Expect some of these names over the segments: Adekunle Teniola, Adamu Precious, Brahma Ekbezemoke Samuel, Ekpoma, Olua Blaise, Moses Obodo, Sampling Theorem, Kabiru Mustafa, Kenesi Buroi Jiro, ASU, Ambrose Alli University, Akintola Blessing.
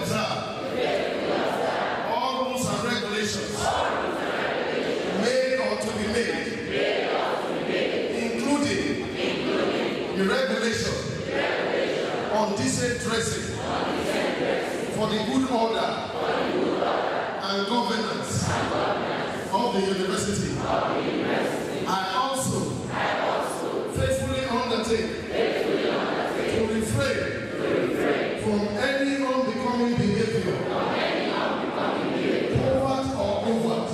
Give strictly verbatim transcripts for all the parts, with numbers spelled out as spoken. observe all rules and regulations made or to be made, including the regulation on decent dressing for the good order and governance of the university. I also faithfully undertake to refrain from any unbecoming behavior, covert or covert,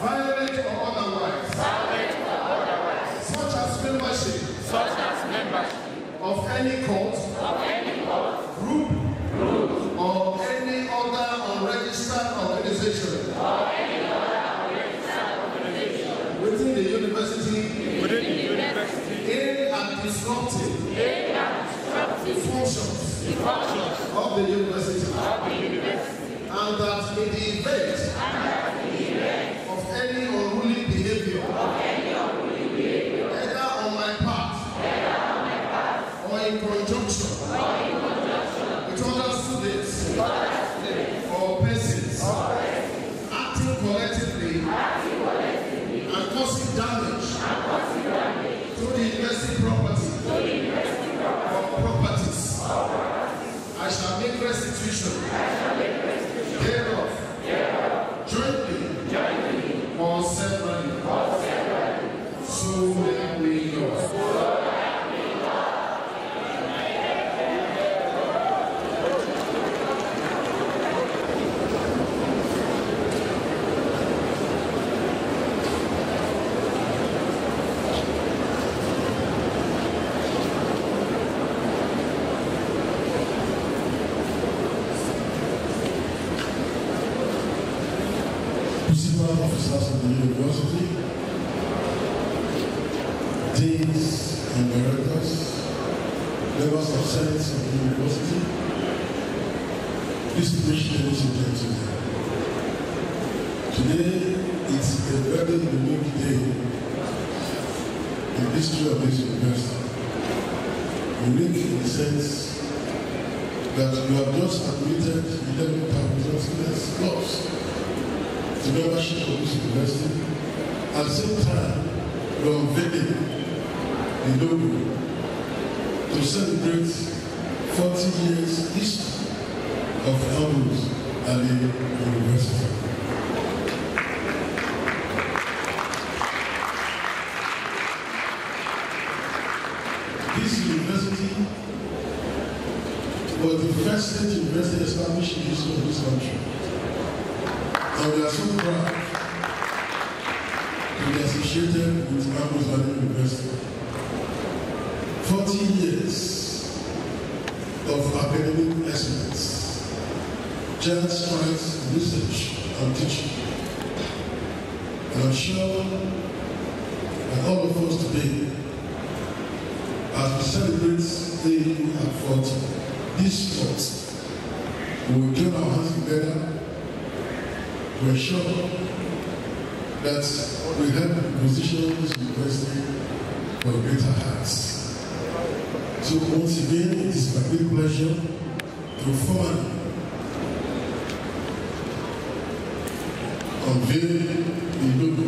violent or otherwise, such as membership of any cult, group, or any other unregistered organization. Disruptive functions of the university, and that in the event of any unruly behavior, either on my part or in conjunction with other students or persons acting collectively and causing damage to the university property or properties, I shall make restitution thereof jointly or severally, so help me God. Officers of the university, deans and directors, members of science of the university, distinguished ladies and gentlemen. Today is a very unique day in the history of this university. Unique in the sense that we have just admitted eleven thousand students plus the membership of this university. At the same time, we are unveiling the logo to celebrate forty years history of Ambrose Alli University. This university was the first state university established in the history of this country. And we are so proud to be associated with Ambrose Alli University. forty years of academic excellence, giant strides in research and teaching. And I'm sure that all of us today, as we celebrate the A U at forty, this month, we will join our hands together. We are sure that we have positioned this university for greater heights. So once again, it is my great pleasure to formally unveil the logo.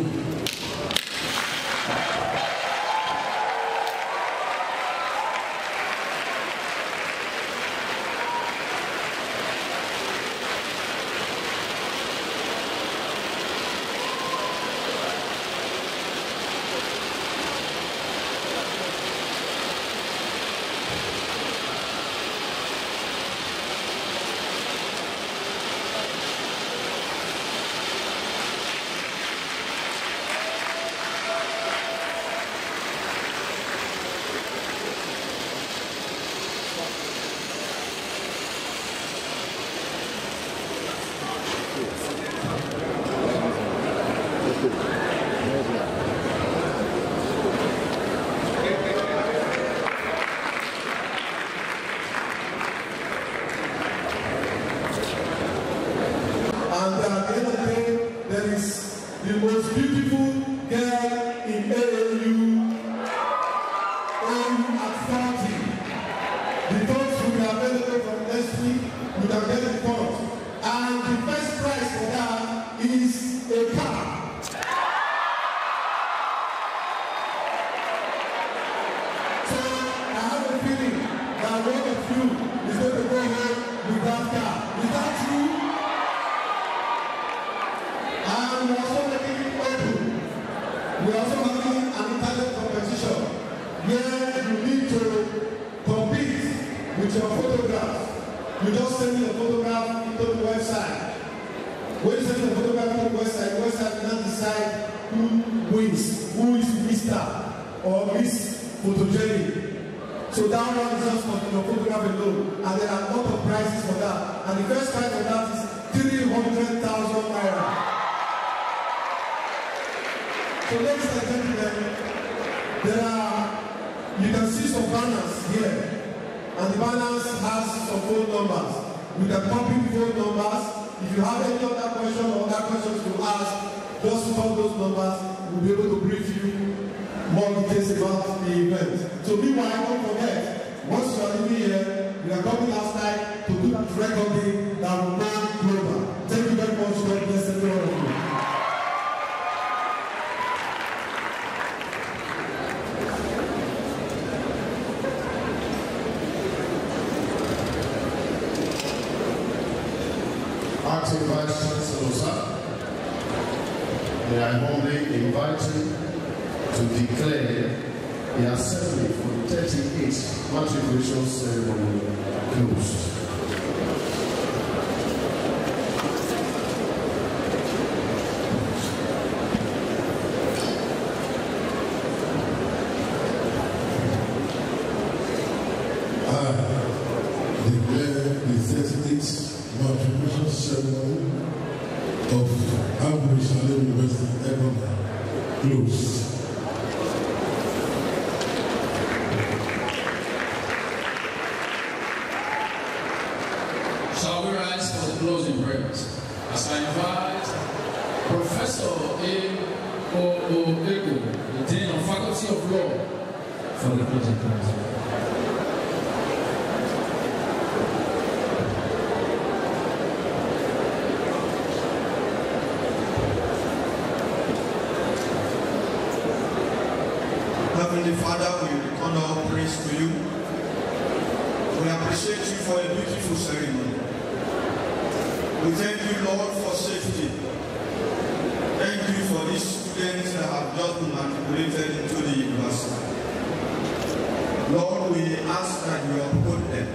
sending the photograph into the website. When you send the photograph into the website, the website cannot decide who wins, who is Mister or Miss Photogenic. So that one is just for your photograph alone, and there are a lot of prizes for that. And the first prize for that is three hundred thousand naira. So ladies and gentlemen, there are, you can see some banners here. And the banners has some phone numbers. You can copy phone numbers. If you have any other question or other questions to ask, just call those numbers. We'll be able to brief you more details about the event. So meanwhile, don't forget, once you are living here, we are coming outside to do that recording that will not be over. Thank you very much. God bless every one of you. Acting Vice Chancellor, we are humbly inviting to declare the assembly for the thirty-eighth matriculation ceremony closed. I declare the thirty-eighth matriculation ceremony of Ambrose Alli University, Ekpoma, closed. Closing prayers. As I invite Professor Ekpoma, the Dean of Faculty of Law, for the closing prayers. Heavenly Father, we return our praise to you. We appreciate you for a beautiful ceremony. We thank you, Lord, for safety. Thank you for these students that have just been matriculated into the university. Lord, we ask that you uphold them.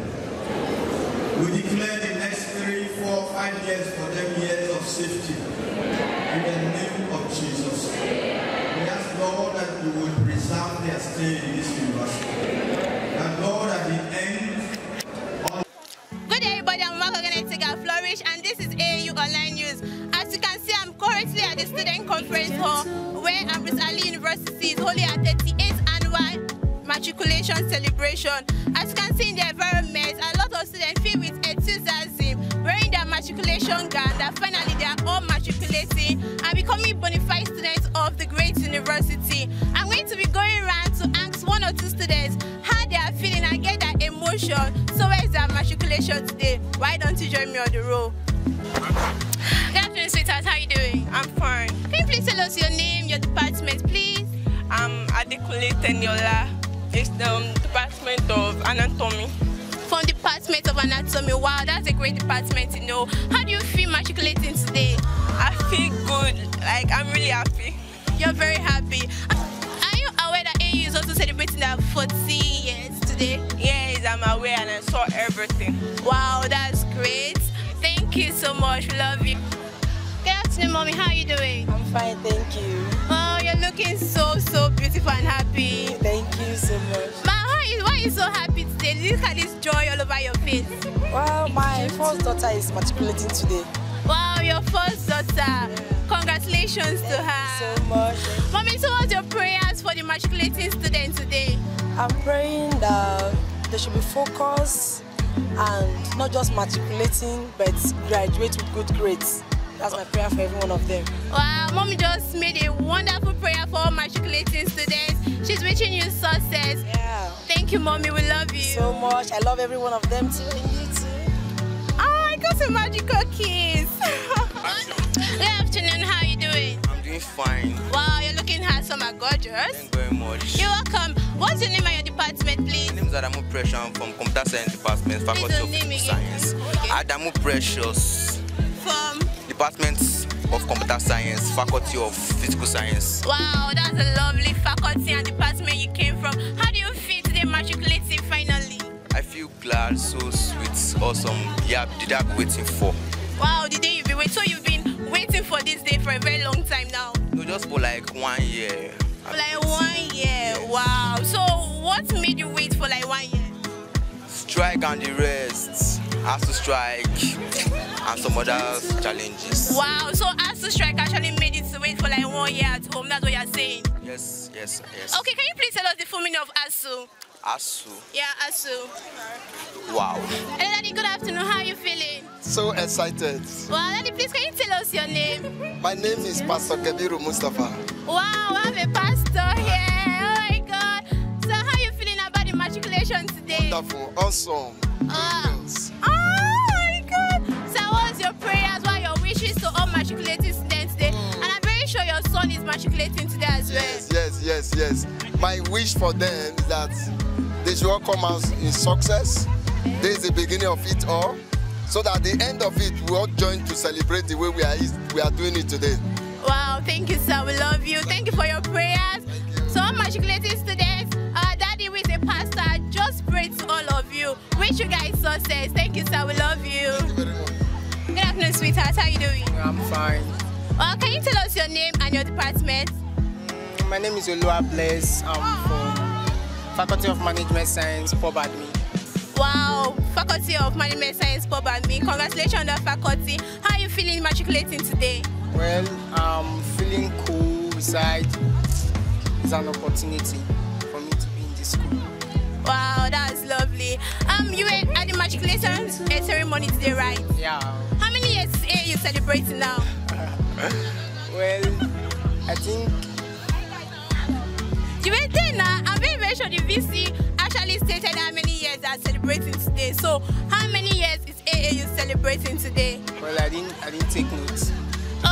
We declare the next three, four, five years for them years of safety. In the name of Jesus. We ask, Lord, that you will preserve their stay in this university. And Lord, at the end, and this is A U Online News. As you can see, I'm currently at the Student Conference Hall where Ambrose Alli University is holding our thirty-eighth annual matriculation celebration. As you can see in the environment, a lot of students filled with enthusiasm, wearing their matriculation gown that finally they are all matriculating and becoming bona fide students of the great university. I'm going to be going around to ask one or two students how they are feeling and get that emotion. So where is our matriculation today? Why don't you join me on the road? Good afternoon, sweetheart. How are you doing? I'm fine. Can you please tell us your name, your department, please? I'm Adekunle Teniola. It's the um, Department of Anatomy. From the Department of Anatomy. Wow, that's a great department, you know. How do you feel matriculating today? I feel good. Like, I'm really happy. You're very happy. Are you aware that A U is also celebrating their forty years today? Yeah. I'm aware and I saw everything. Wow, that's great. Thank you so much. Love you. Good afternoon, mommy. How are you doing? I'm fine, thank you. Oh, you're looking so, so beautiful and happy. Thank you so much. Ma, why are you, why are you so happy today? Look at this joy all over your face. Well, my first daughter is matriculating today. Wow, your first daughter. Yeah. Congratulations thank to her. You so much. Mommy, so what's your prayers for the matriculating student today? I'm praying that they should be focused and not just matriculating, but graduate with good grades. That's my prayer for every one of them. Wow, mommy just made a wonderful prayer for all matriculating students. She's wishing you success. Yeah. Thank you, mommy. We love you so much. I love every one of them too, and you too. Oh, I got a magical kiss. Good afternoon. How are you doing? I'm doing fine. Wow, you're looking handsome and gorgeous. Thank you very much. You're welcome. What's your name and your department, please? My name is Adamu Precious. I'm from Computer Science Department, Faculty of Computer Science. Okay. Adamu Precious. From? Department of Computer Science, Faculty of Physical Science. Wow, that's a lovely faculty and department you came from. How do you feel today matriculating finally? I feel particular, so sweet, awesome. Yeah, did I be waiting for? Wow, the day you've been waiting. So you've been waiting for this day for a very long time now? No, just for like one year. For like one year, wow. So what made you wait for like one year? Strike and the rest, ASU strike, and some other challenges. Wow, so ASU strike actually made it to wait for like one year at home, that's what you're saying? Yes, yes, yes. Okay, can you please tell us the full meaning of ASU? ASU. Yeah, ASU. Wow. Hello, Daddy, good afternoon. How are you feeling? So excited. Wow, Daddy, please, can you tell us your name? My name is Pastor Kabiru Mustafa. Wow, I have a pastor here. Oh my God. So how are you feeling about the matriculation today? Wonderful, awesome. Oh. Oh my God. So what's your prayers, what are your wishes to all matriculating students today? Mm. And I'm very sure your son is matriculating today as well. Yes, yes, yes, yes. My wish for them is that they should all come out in success. This is the beginning of it all, so that at the end of it, we all join to celebrate the way we are we are doing it today. Wow, thank you, sir. We love you. Thank you for your prayers. You. So, matriculating students, uh, Daddy, with a pastor, just pray to all of you. Wish you guys success. Thank you, sir. We love you. Thank you very much. Good afternoon, sweetheart. How are you doing? I'm fine. Uh, can you tell us your name and your department? Mm, my name is Olua Blaise. I'm oh. from Faculty of Management Science, Pub Admin. Wow, Faculty of Management Science, Pub Admin. Congratulations on the faculty. How are you feeling matriculating today? Well, I'm feeling cool, besides it's an opportunity for me to be in this school. Wow, that's lovely. Um, you were at the matriculation ceremony today, right? Yeah. How many years are you celebrating now? Well, I think you were there now. I'm very, very sure the V C actually stated how many years they are celebrating today. So, how many years is A A U celebrating today? Well, I didn't, I didn't take notes.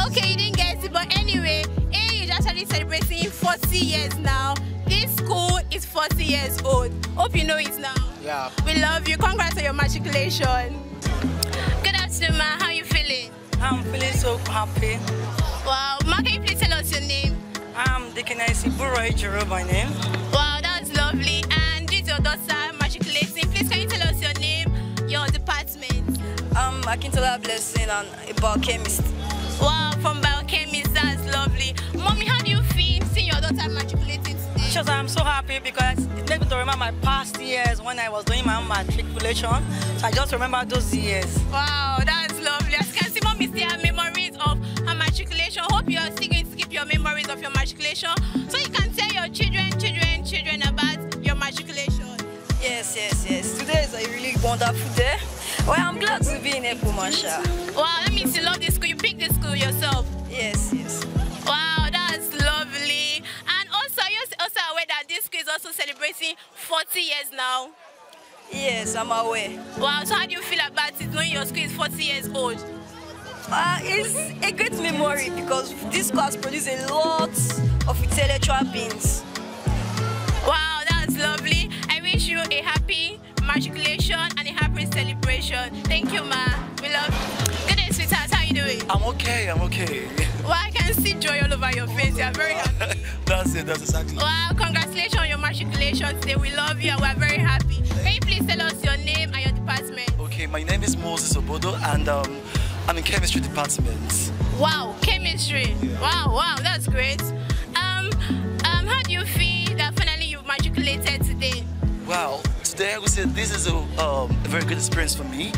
Okay, you didn't get it, but anyway, A A U is actually celebrating forty years now. This school is forty years old. Hope you know it now. Yeah. We love you. Congrats on your matriculation. Good afternoon, ma. How are you feeling? I'm feeling so happy. Wow, ma, can you please tell us your name? I'm the Kenesi Buroi Jiro by name. Wow, that's lovely. And this is your daughter, matriculating. Please, can you tell us your name, your department? Um, Akintola Blessing and a biochemist. Wow, from biochemist, that's lovely. Mommy, how do you feel seeing your daughter matriculating today? Because I'm so happy because it made me to remember my past years when I was doing my own matriculation. So I just remember those years. Wow, that's lovely. As you can see, Mommy still has memories of her matriculation. Hope you are still going to keep your memories of your matriculation, so you can tell your children, children, children about your matriculation. Yes, yes, yes. Today is a really wonderful day. Well, I'm glad to be in Ekpoma. Wow, that means you love this school. You picked this school yourself. Yes, yes. Wow, that's lovely. And also, you're also aware that this school is also celebrating forty years now. Yes, I'm aware. Wow, so how do you feel about it knowing your school is forty years old? Uh, it's a great memory because this school has produced a lot of intellectual beings. Wow, that's lovely. I wish you a happy matriculation and a happy celebration. Thank you, ma. We love you. Good day, sweetheart. How are you doing? I'm okay, I'm okay. Well, I can see joy all over your face. You are very happy. That's it, that's exactly. Wow, congratulations on your matriculation today. We love you and we are very happy. Can you please tell us your name and your department? Okay, my name is Moses Obodo and um, I'm in chemistry department. Wow, chemistry. Yeah. Wow, wow, that's great. Um, um, how do you feel that finally you've matriculated today? Wow, today I would say this is a, um, a very good experience for me.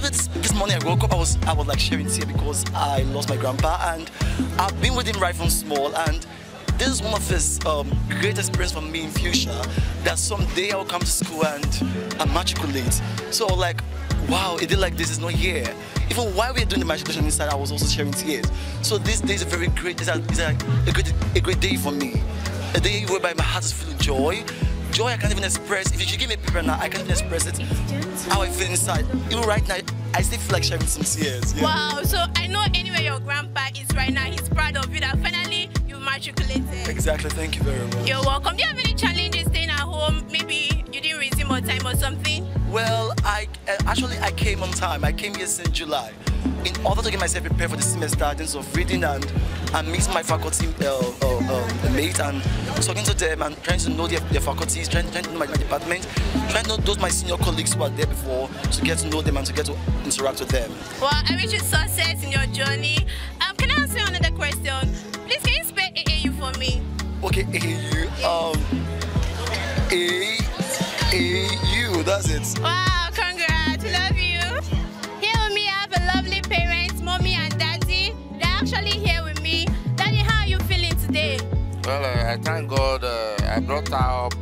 This, this morning I woke up, I was, I was like sharing tears because I lost my grandpa and I've been with him right from small, and this is one of his um, great experience for me in future, that someday I'll come to school and, and matriculate. So like, wow, a day like this is not here. Even while we were doing the matriculation inside, I was also sharing tears. So this day is a very great, it's a, it's a, a great, a great day for me. A day whereby my heart is full of joy. Joy I can't even express. If you give me a paper now, I can't even express it. How I feel inside. Even right now, I still feel like sharing some tears. Yeah. Wow, so I know anywhere your grandpa is right now, he's proud of you that finally you matriculated. Exactly, thank you very much. You're welcome. Do you have any challenges staying at home? Maybe you didn't resume on time or something? Well, I uh, actually I came on time. I came here since July. in order to get myself prepared for the semester in terms of reading and, and meeting my faculty uh, uh, uh, mates and talking to them and trying to know their, their faculties, trying, trying to know my, my department, trying to know those my senior colleagues who are there before, to get to know them and to get to interact with them. Well, I wish you success in your journey. Um, can I ask you another question? Please, can you spell A A U for me? Okay, A A U. Um, A A U, that's it. Wow, congrats, love you. Here with me, I have a lovely parents, mommy and daddy. They're actually here with me. Daddy, how are you feeling today? Well, uh, I thank God uh, I brought her up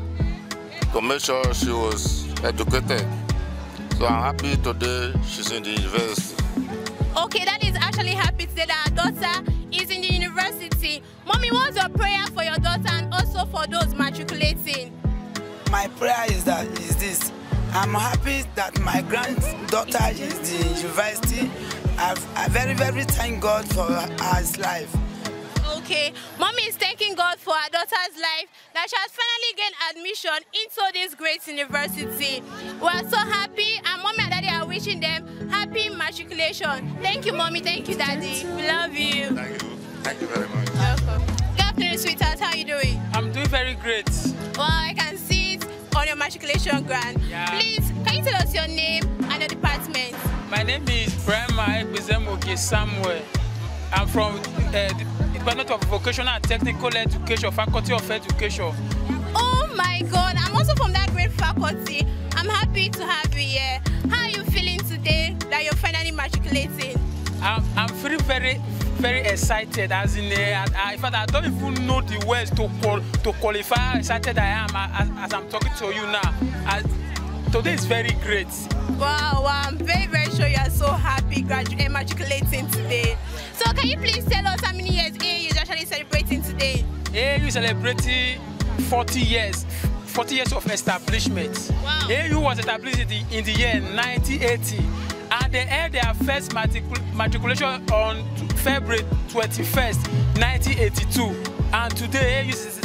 to make sure she was educated. So I'm happy today she's in the university. Okay, daddy is actually happy today that our daughter is in the university. Mommy, what's your prayer for your daughter and also for those matriculating? My prayer is that is this. I'm happy that my granddaughter is in the university. I've, I very, very thank God for her life. Okay, mommy is thanking God for her daughter's life that she has finally gained admission into this great university. We are so happy, and mommy and daddy are wishing them happy matriculation. Thank you, mommy. Thank you, daddy. We love you. Thank you. Thank you very much. Welcome. Good afternoon, sweetheart. How are you doing? I'm doing very great. Well, I can see it on your matriculation grant. Yeah. Please, can you tell us your name and your department? My name is Brahma Ekbezemoke Samuel. I'm from uh, the Department of Vocational and Technical Education, Faculty of Education. Oh my God, I'm also from that great faculty. I'm happy to have you here. How are you feeling today that you're finally matriculating? I'm, I'm feeling very, very excited. As in, uh, I, in fact, I don't even know the words to call, to qualify how excited I am as, as I'm talking to you now. As, today is very great. Wow, wow, I'm very, very sure you are so happy graduating, matriculating today. So can you please tell us how many years A A U is actually celebrating today? A A U is celebrating forty years, forty years of establishment. Wow. A A U was established in the, in the year nineteen eighty, and they held their first matricul matriculation on February twenty-first, nineteen eighty-two. And today A A U is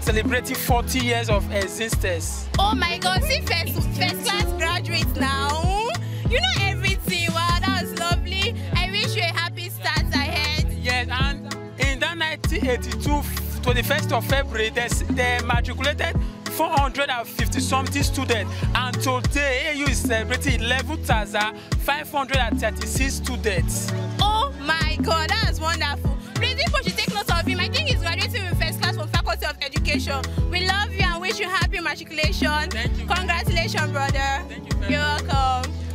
celebrating forty years of existence. Oh my God, see first, first class graduates now. You know everything. Wow, that was lovely. I wish you a happy start ahead. Yes, and in that nineteen eighty-two, twenty-first of February, they, they matriculated four hundred fifty something students, and today A A U is celebrating eleven thousand five hundred thirty-six students. Oh my God, that was wonderful. Please, people should take note of him. I think he's graduating with first class from Faculty of Education. We love you and wish you happy matriculation. Thank you. Congratulations, brother. Thank you very much. You're welcome.